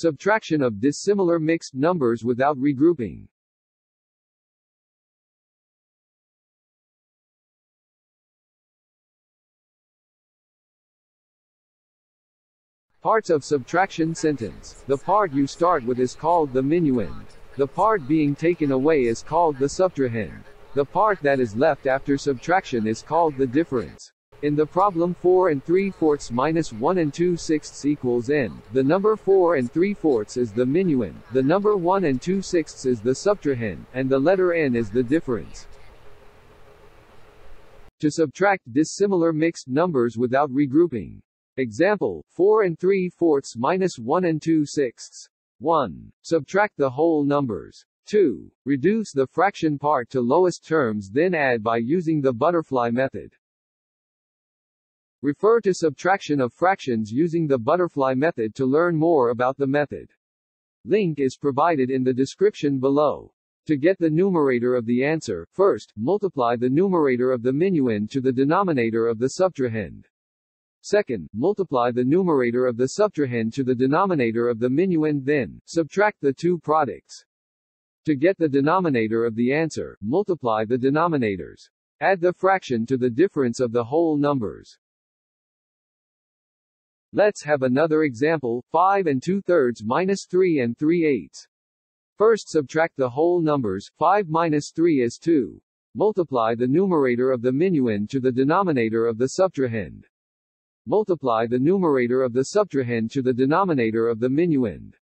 Subtraction of dissimilar mixed numbers without regrouping. Parts of subtraction sentence. The part you start with is called the minuend. The part being taken away is called the subtrahend. The part that is left after subtraction is called the difference. In the problem 4 3/4 minus 1 2/6 equals n, the number 4 3/4 is the minuend, the number 1 2/6 is the subtrahend, and the letter n is the difference. To subtract dissimilar mixed numbers without regrouping. Example, 4 3/4 minus 1 2/6. 1. Subtract the whole numbers. 2. Reduce the fraction part to lowest terms then add by using the butterfly method. Refer to subtraction of fractions using the butterfly method to learn more about the method. Link is provided in the description below. To get the numerator of the answer, first, multiply the numerator of the minuend to the denominator of the subtrahend. Second, multiply the numerator of the subtrahend to the denominator of the minuend, then subtract the two products. To get the denominator of the answer, multiply the denominators. Add the fraction to the difference of the whole numbers. Let's have another example, 5 2/3 minus 3 3/8. First subtract the whole numbers, 5 minus 3 is 2. Multiply the numerator of the minuend to the denominator of the subtrahend. Multiply the numerator of the subtrahend to the denominator of the minuend.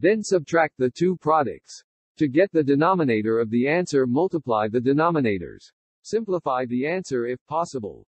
Then subtract the two products. To get the denominator of the answer, multiply the denominators. Simplify the answer if possible.